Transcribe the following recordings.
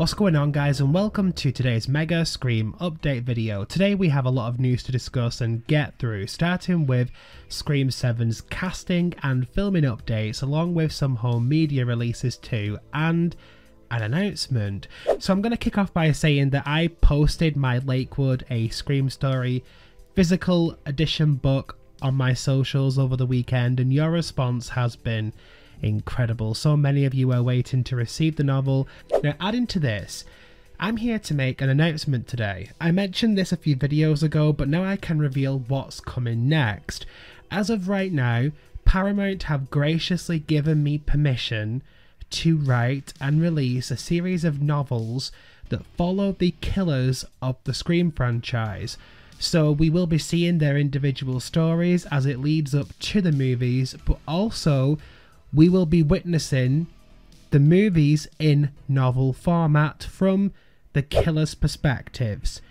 What's going on, guys, and welcome to today's Mega Scream update video. Today we have a lot of news to discuss and get through, starting with Scream 7's casting and filming updates, along with some home media releases too, and an announcement. So I'm going to kick off by saying that I posted my Lakewood: A Scream Story physical edition book on my socials over the weekend, and your response has been incredible. So many of you are waiting to receive the novel. Now, adding to this, I'm here to make an announcement today. I mentioned this a few videos ago, but now I can reveal what's coming next. As of right now, Paramount have graciously given me permission to write and release a series of novels that follow the killers of the Scream franchise. So we will be seeing their individual stories as it leads up to the movies, but also we will be witnessing the movies in novel format from the killers' perspectives.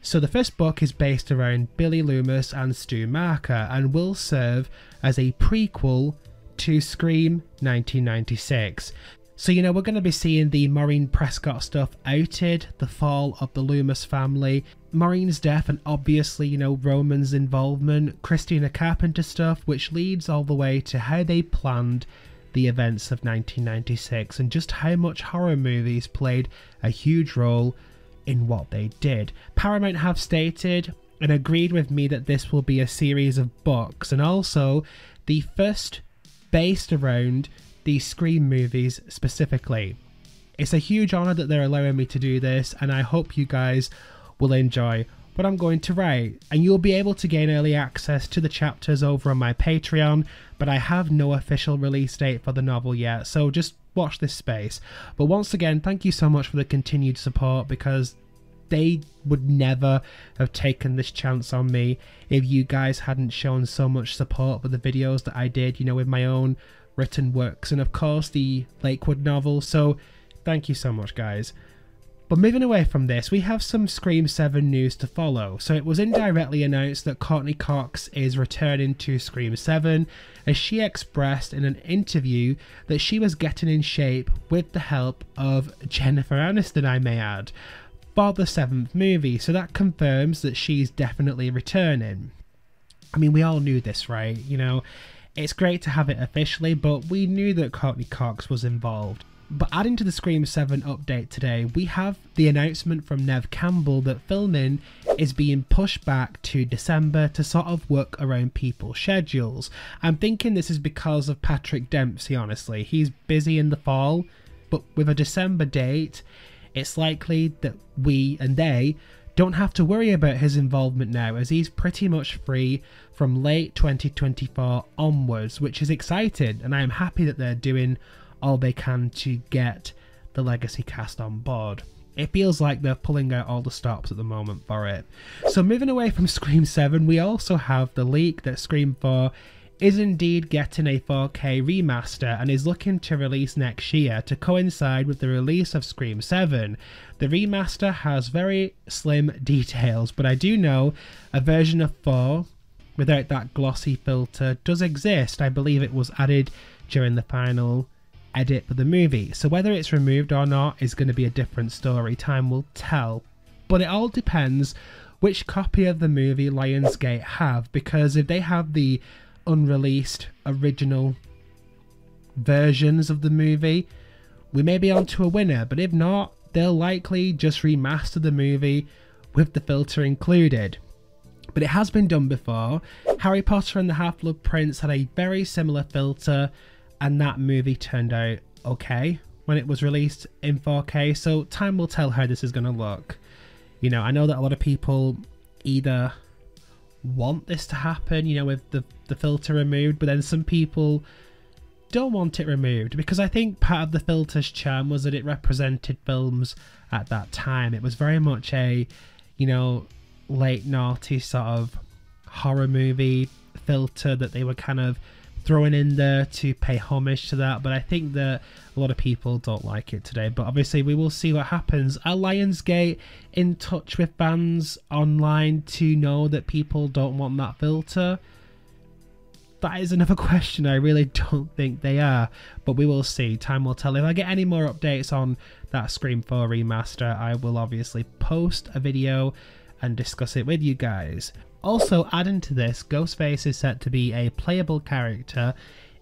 So the first book is based around Billy Loomis and Stu Marker and will serve as a prequel to Scream 1996. So, you know, we're going to be seeing the Maureen Prescott stuff outed, the fall of the Loomis family, Maureen's death, and obviously, you know, Roman's involvement, Christina Carpenter stuff, which leads all the way to how they planned the events of 1996 and just how much horror movies played a huge role in what they did. Paramount have stated and agreed with me that this will be a series of books, and also the first based around the Scream movies specifically. It's a huge honor that they're allowing me to do this, and I hope you guys will enjoy what I'm going to write, and you'll be able to gain early access to the chapters over on my Patreon, but I have no official release date for the novel yet, so just watch this space. But once again, thank you so much for the continued support, because they would never have taken this chance on me if you guys hadn't shown so much support for the videos that I did, you know, with my own written works and of course the Lakewood novel. So thank you so much, guys. But moving away from this, we have some Scream 7 news to follow. So it was indirectly announced that Courteney Cox is returning to Scream 7, as she expressed in an interview that she was getting in shape with the help of Jennifer Aniston, I may add, for the 7th movie. So that confirms that she's definitely returning. I mean, we all knew this, right? You know, it's great to have it officially, but we knew that Courteney Cox was involved. But adding to the Scream 7 update today, we have the announcement from Nev Campbell that filming is being pushed back to December to sort of work around people's schedules. I'm thinking this is because of Patrick Dempsey, honestly. He's busy in the fall, but with a December date, it's likely that we and they don't have to worry about his involvement now, as he's pretty much free from late 2024 onwards, which is exciting, and I am happy that they're doing all they can to get the legacy cast on board. It feels like they're pulling out all the stops at the moment for it. So moving away from Scream 7, we also have the leak that Scream 4 is indeed getting a 4K remaster and is looking to release next year to coincide with the release of Scream 7. The remaster has very slim details, but I do know a version of 4 without that glossy filter does exist. I believe it was added during the final edit for the movie, so whether it's removed or not is going to be a different story. Time will tell, but it all depends which copy of the movie Lionsgate have, because if they have the unreleased original versions of the movie, we may be onto a winner, but if not, they'll likely just remaster the movie with the filter included. But it has been done before. Harry Potter and the Half-Blood Prince had a very similar filter, and that movie turned out okay when it was released in 4K, so time will tell how this is going to look. You know, I know that a lot of people either want this to happen, you know, with the filter removed, but then some people don't want it removed, because I think part of the filter's charm was that it represented films at that time. It was very much a, you know, late naughty sort of horror movie filter that they were kind of throwing in there to pay homage to that, but I think that a lot of people don't like it today. But obviously we will see what happens. Are Lionsgate in touch with fans online to know that people don't want that filter? that is another question. I really don't think they are, but we will see. Time will tell. If I get any more updates on that Scream 4 remaster, I will obviously post a video and discuss it with you guys. Also, adding to this, Ghostface is set to be a playable character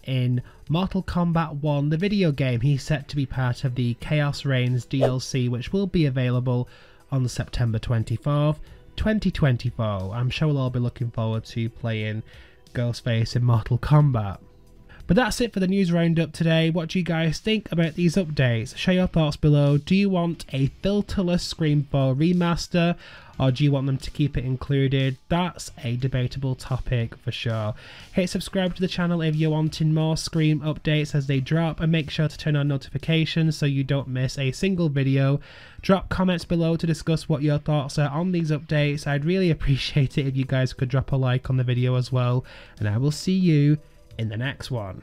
in Mortal Kombat 1, the video game. He's set to be part of the Chaos Reigns DLC, which will be available on September 24th, 2024. I'm sure we'll all be looking forward to playing Ghostface in Mortal Kombat. But that's it for the news roundup today. What do you guys think about these updates? Share your thoughts below. Do you want a filterless Scream 4 remaster, or do you want them to keep it included? That's a debatable topic for sure. Hit subscribe to the channel if you're wanting more Scream updates as they drop, and make sure to turn on notifications so you don't miss a single video. Drop comments below to discuss what your thoughts are on these updates. I'd really appreciate it if you guys could drop a like on the video as well, and I will see you in the next one.